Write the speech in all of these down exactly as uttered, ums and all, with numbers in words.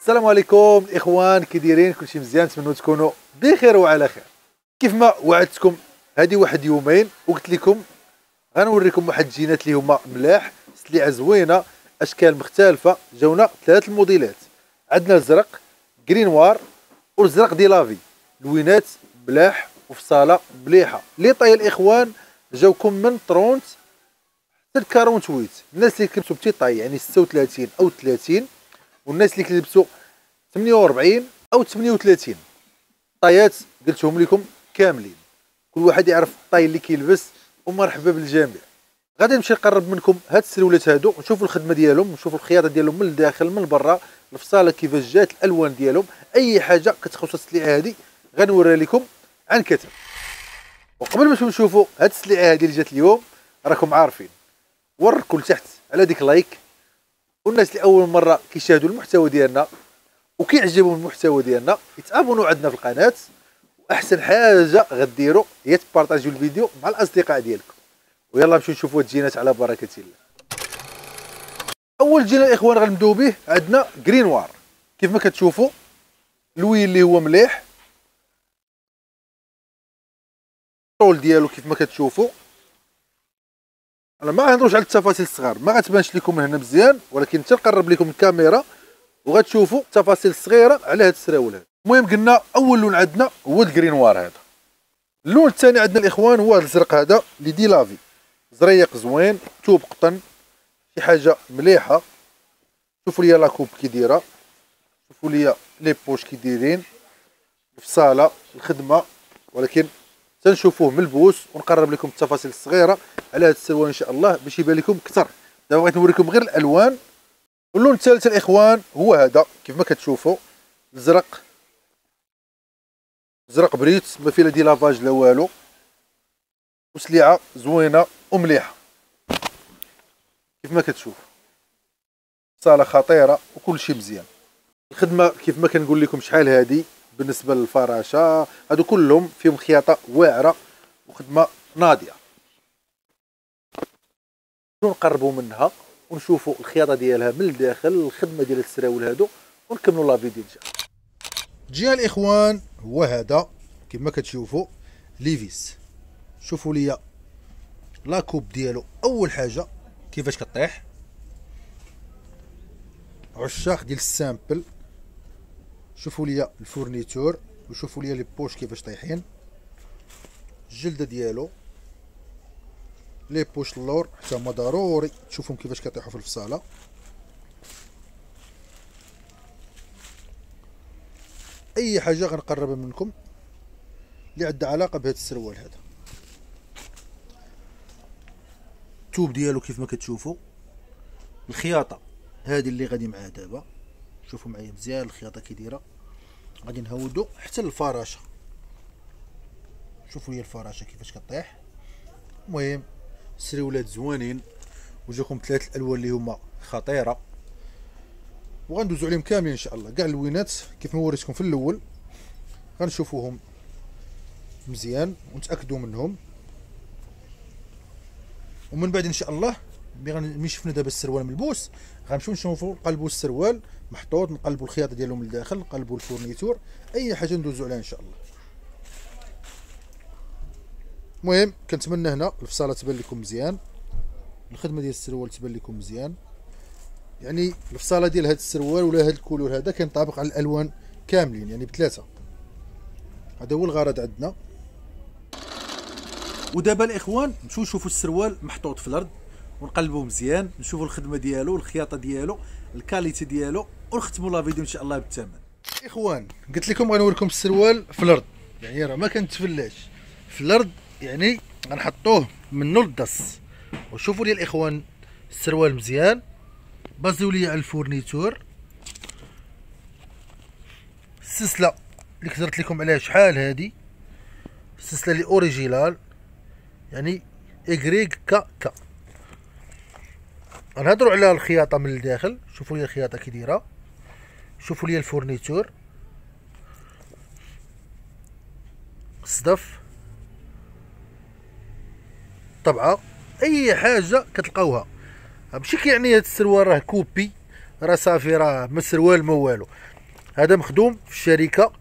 السلام عليكم اخوان، كي دايرين؟ كلشي مزيان؟ نتمنوا تكونوا بخير وعلى خير. كيف ما وعدتكم هذه واحد يومين وقلت لكم غنوريكم واحد الجينات اللي هما ملاح، سلعه زوينه، اشكال مختلفه. جاونا ثلاث الموديلات، عندنا الزرق غرينوار والزرق دي لافي، لوينات ملاح وفصاله مليحه. لي طاي الاخوان جاوكم من طرونت حتى كارونتويت. الناس اللي كنتو بتي طاي يعني ستة وثلاثين او ثلاثين، والناس اللي كلبسوا ثمانية وأربعين او ثمانية وثلاثين. طايات قلتهم لكم كاملين، كل واحد يعرف الطاي اللي كيلبس، ومرحبا بالجميع. غادي نمشي نقرب منكم هاد السلولات هادو، نشوفوا الخدمه ديالهم، نشوفوا الخياطه ديالهم من الداخل من برا، الفصاله كيفاش جات، الالوان ديالهم، اي حاجه كتخص السلعه هادي غنوريها لكم عن كثب. وقبل ما نشوفوا هاد السلعه هادي اللي جات اليوم، راكم عارفين وركوا لتحت على ديك لايك، والناس اللي اول مره كيشاهدوا المحتوى ديالنا وكيعجبهم المحتوى ديالنا يتابونوا عندنا في القناه. واحسن حاجه غديروا هي تبارطاجيو الفيديو مع الاصدقاء ديالكم. ويلا نمشيو نشوفوا الجينات على بركه الله. اول جينه الاخوان غنبداو به، عندنا غرينوار كيف ما كتشوفوا، اللوين اللي هو مليح، الطول ديالو كيف ما كتشوفوا. انا ما غنهضروش على التفاصيل الصغار، ما غتبانش لكم من هنا مزيان، ولكن تنقرب لكم الكاميرا وغتشوفوا التفاصيل الصغيره على هاد السراول هذا. المهم قلنا اول لون عندنا هو الغرينوار هذا. اللون الثاني عندنا الاخوان هو الزرق هذا اللي دي لافي، زريق زوين، ثوب قطن، شي حاجه مليحه. شوفوا لي لاكوب كي دايره، شوفوا لي لي بوش كي دايرين، الفصاله، الخدمه، ولكن تنشوفوه ملبوس ونقرب لكم التفاصيل الصغيره على هاد السروال ان شاء الله باش يبان لكم اكثر. دابا بغيت نوريكم غير الالوان. واللون الثالث الاخوان هو هذا كيف ما كتشوفوا، الزرق، زرق بريت، ما فيها دي لافاج لا والو، وسلعه زوينه ومليحه كيف ما كتشوف، صاله خطيره وكل شيء مزيان. الخدمه كيف ما كنقول لكم شحال هادي بالنسبه للفراشه، هادو كلهم فيهم خياطه واعره وخدمه ناضيه. نقربوا منها ونشوفوا الخياطه ديالها من الداخل، الخدمه ديال السراول هادو، ونكملوا لا فيديو ديال الجهه. الاخوان هو هذا كما كتشوفوا ليفيس، شوفوا لي لاكوب ديالو. اول حاجه كيفاش كطيح، عشاق ديال السامبل، شوفوا لي الفورنيتور وشوفوا لي لي بوش كيفاش طايحين، الجلده ديالو، لي بوش اللور حتى هما ضروري تشوفهم كيفاش كطيحوا في الفصاله. اي حاجه غنقربها منكم اللي عندها علاقه بهذا السروال هذا. الثوب ديالو كيف ما كتشوفوا، الخياطه هذه اللي غادي معاه دابا، شوفوا معايا مزيان الخياطه كي دايره. غادي نهودو حتى الفراشه، شوفوا لي الفراشه كيفاش كطيح. المهم السريولات زوانين، وجاكم ثلاث الالوان اللي هما خطيره، وغندوزو عليهم كاملين ان شاء الله. كاع اللوينات كيف ما وريتكم في الاول غنشوفوهم مزيان ونتاكدوا منهم، ومن بعد ان شاء الله ملي شفنا دابا السروال ملبوس غنمشيو نشوفوا نقلبوا السروال محطوط، نقلبوا الخياطه ديالو من الداخل، نقلبوا الفورنيتور، اي حاجه ندوزو عليها ان شاء الله. المهم كنتمنى هنا الفصاله تبان لكم مزيان، الخدمه ديال السروال تبان لكم مزيان، يعني الفصاله ديال هذا السروال ولا هذا الكولور هذا كينطبق على الالوان كاملين، يعني بثلاثه. هذا هو الغرض عندنا. ودابا الاخوان نمشيو نشوفوا السروال محطوط في الارض ونقلبوه مزيان، نشوفوا الخدمه ديالو، الخياطه ديالو، الكاليتي ديالو، ونختموا لا فيديو ان شاء الله بالثمن. اخوان قلت لكم غنوريكم السروال في الارض، يعني راه ما كنتفلاش في الارض، يعني غنحطوه منو للدس. وشوفوا لي الاخوان السروال مزيان، بازيو لي على الفورنيتور، السلسله اللي كثرت لكم عليها شحال هادي، السلسله اللي اوريجينال يعني اكريك كا كا. غنهضروا على الخياطه من الداخل، شوفوا لي الخياطه كي دايره، شوفوا لي الفورنيتور، الصدف، طبعه، اي حاجه كتلقاوها. ماشي كيعني هاد السروال راه كوبي، راه صافي راه ما سروال ما والو. هذا مخدوم في الشركه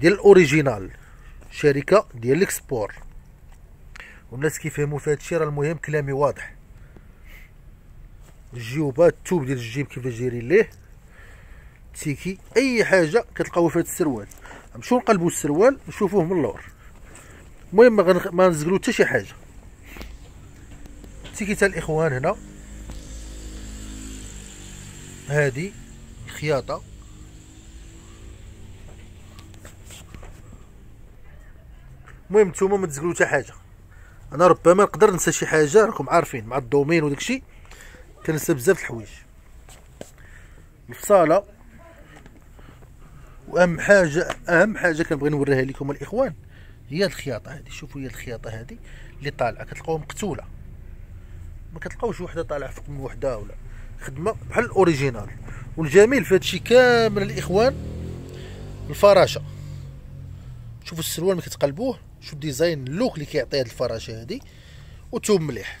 ديال الاوريجينال، شركه ديال الاكسبور، والناس كيفهموا في هادشي. راه المهم كلامي واضح. الجيوبات، التوب ديال الجيب كيفاش دايرين ليه، تيكي، اي حاجه كتلقاوها في هاد السروال. نمشيو نقلبوا السروال نشوفوه من اللور. المهم ما نزقلو حتى شي حاجه. تيكي تا الاخوان هنا، هادي الخياطه، المهم نتوما ما تزقلو حتى حاجه. انا ربما نقدر ننسى شي حاجه، راكم عارفين مع الدومين وداكشي كنسى بزاف الحوايج. الفصاله، واهم حاجه اهم حاجه كنبغي نوريها لكم الاخوان هي الخياطه هذه. شوفوا هي الخياطه هذه اللي طالعه، كتلقاوها مقتوله، ما كتلقاوش وحده طالعه فوق من وحده، ولا خدمه بحال الاوريجينال. والجميل في هادشي كامل الاخوان الفراشه. شوفوا السروال ملي كتقلبوه، شوف الديزاين اللوك اللي كيعطي هاد الفراشه هادي، وتوب مليح.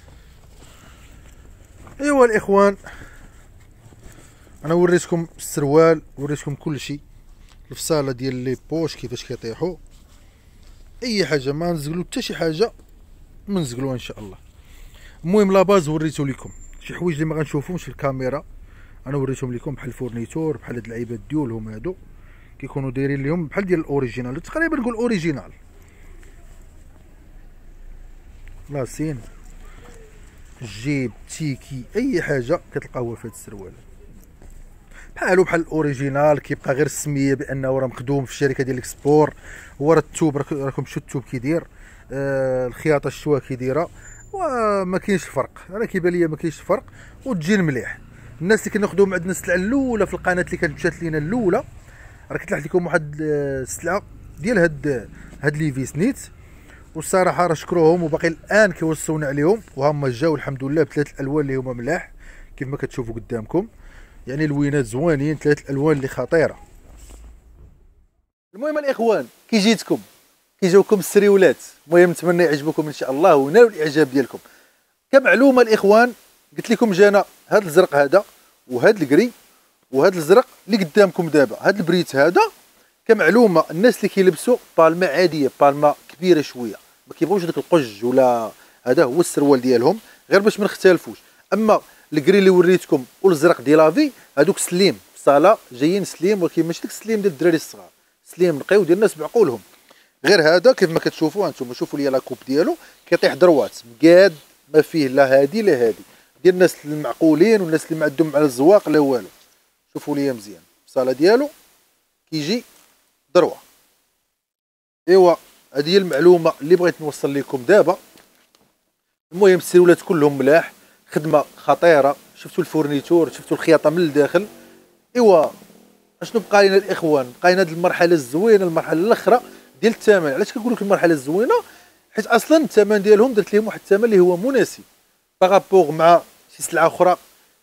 ايوا الاخوان انا وريتكم السروال، وريتكم كلشي، الفصاله ديال لي بوش كيفاش كيطيحوا، اي حاجه ما نزقلو حتى شي حاجه، ما نزقلوها ان شاء الله. المهم لا باز وريتو لكم شي حوايج اللي ما غنشوفهمش في الكاميرا، انا وريتهم لكم بحال الفورنيتور، بحال هاد العيبات ديالهم هادو كيكونوا دايرين لهم بحال ديال الاوريجينال، تقريبا نقول اوريجينال لاسين جيب تيكي، اي حاجه كتلقاوها في هاد السروال بحالو بحال الاوريجينال. كيبقى غير السميه بانه راه مخدوم في الشركه ديال الاكسبور. هو راه التوب راكم شفتوا التوب كيدير، آه الخياطه الشوا كيديره، وما كاينش الفرق. انا كيبان ليا ما كاينش الفرق والتجي مليح. الناس اللي كناخذوهم عندنا السلعه الاولى في القناه اللي كانت مشات لينا الاولى، راه كتلاحظ لكم واحد السلعه ديال هاد هاد ليفيس نيت، والصراحه راه شكروهم وباقي الان كيوصونا عليهم، وهما جاو الحمد لله بثلاث الالوان اللي هما ملاح كيف ما كتشوفوا قدامكم، يعني الوينات زوانين، ثلاث الالوان اللي خطيره. المهم الاخوان كي جيتكم كي جاوكم السريولات، المهم نتمنى يعجبكم ان شاء الله وناو الاعجاب ديالكم. كمعلومه الاخوان قلت لكم جانا هذا الزرق هذا وهذا الكري وهذا الازرق اللي قدامكم دابا، هذا البريت هذا كمعلومه الناس اللي كيلبسوا بالما عاديه، بالما كبيره شويه، ما كيبغوش داك القج ولا هذا، هو السروال ديالهم غير باش ما نختلفوش. اما الكري اللي وريتكم والازرق ديال لافي هذوك سليم في الصاله، جايين سليم، ولكن ماشي داك السليم ديال الدراري الصغار، سليم نقي وديال الناس بعقولهم. غير هذا كيف ما كتشوفوا انتم، شوفوا لي لاكوب ديالو كيطيح دروات مقاد، ما فيه لا هادي لا هادي، ديال الناس المعقولين والناس اللي ما عندهم على الزواق لا والو. شوفوا لي مزيان الصاله ديالو كيجي دروه. ايوا هذه هي المعلومه اللي بغيت نوصل لكم دابا. المهم السيرولات كلهم ملاح، خدمه خطيره، شفتوا الفورنيتور، شفتوا الخياطه من الداخل. ايوا اشنو بقى لينا الاخوان؟ بقى لينا هذه المرحله الزوينه، المرحله الاخرى ديال الثمن. علاش كنقول لك المرحله الزوينه؟ حيت اصلا الثمن ديالهم درت لهم واحد الثمن اللي هو مناسب باغابوغ مع شي سلعه اخرى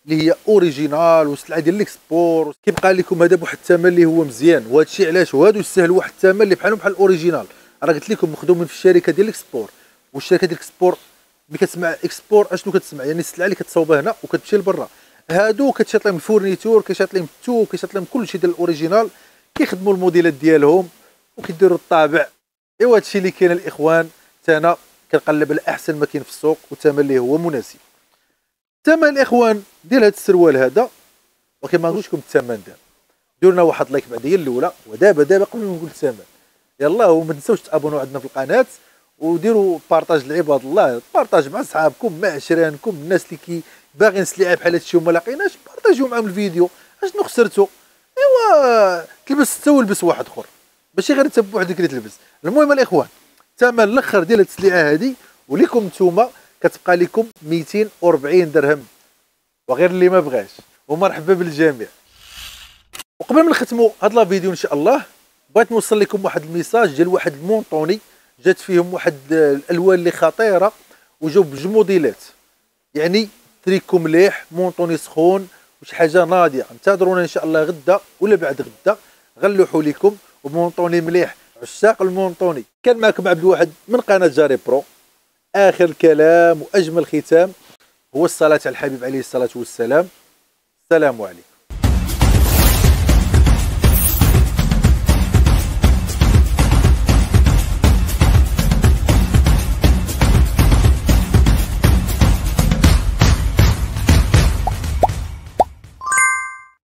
اللي هي اوريجينال وسلعه ديال الاكسبور. كيبقى لكم هذا بواحد الثمن اللي هو مزيان، وهذا الشيء علاش وهادو يستاهل واحد الثمن اللي بحالهم بحال الاوريجينال. راه قلت لكم مخدومين في الشركه ديال الاكسبور، والشركه ديال الاكسبور ملي كتسمع اكسبور اشنو كتسمع؟ يعني السلعه اللي كتصاوبها هنا وكتمشي لبرا. هادو كتشاط لهم الفورنيتور، كتشاط لهم التو، كتشاط لهم كلشي ديال الاوريجينال، كيخدموا الموديلات ديالهم وكيديروا الطابع. ايوا هادشي اللي كاين الاخوان، حتى انا كنقلب على احسن ما كاين في السوق والثمن اللي هو مناسب. الثمن الاخوان ديال هاد السروال هذا، ولكن ما نقولش لكم الثمن دابا، ديروا لنا واحد لايك بعد هي الاولى، ودابا دابا قبل ما نقول الثمن يلاه، وما تنساوش تابونوا عندنا في القناه، وديروا بارطاج لعباد الله، بارطاج مع صحابكم مع عشرانكم، الناس اللي كي باغيين سلعه بحال هادشي وما لاقيناش بارطاجيو معاهم الفيديو. اشنو خسرتو؟ ايوا تلبس انت ولبس واحد اخر، ماشي غير انت بوحدك اللي تلبس. المهم الاخوان الثمن الاخر ديال هاد السلعه هادي وليكم نتوما كتبقى لكم مئتين وأربعين درهم، وغير اللي ما بغاش، ومرحبا بالجميع. وقبل ما نختموا هاد لا فيديو ان شاء الله، بغيت نوصل لكم واحد الميساج ديال واحد المونطوني جات فيهم واحد الالوان اللي خطيره، وجاو بجوج موديلات، يعني تريكو مليح، مونطوني سخون، وشي حاجه ناضيه. انتظرونا ان شاء الله غدا ولا بعد غدا غنلوحوا لكم ومونطوني مليح، عشاق المونطوني. كان معكم عبد الواحد من قناه جاري برو. اخر كلام واجمل ختام هو الصلاه على الحبيب عليه الصلاه والسلام. السلام عليكم.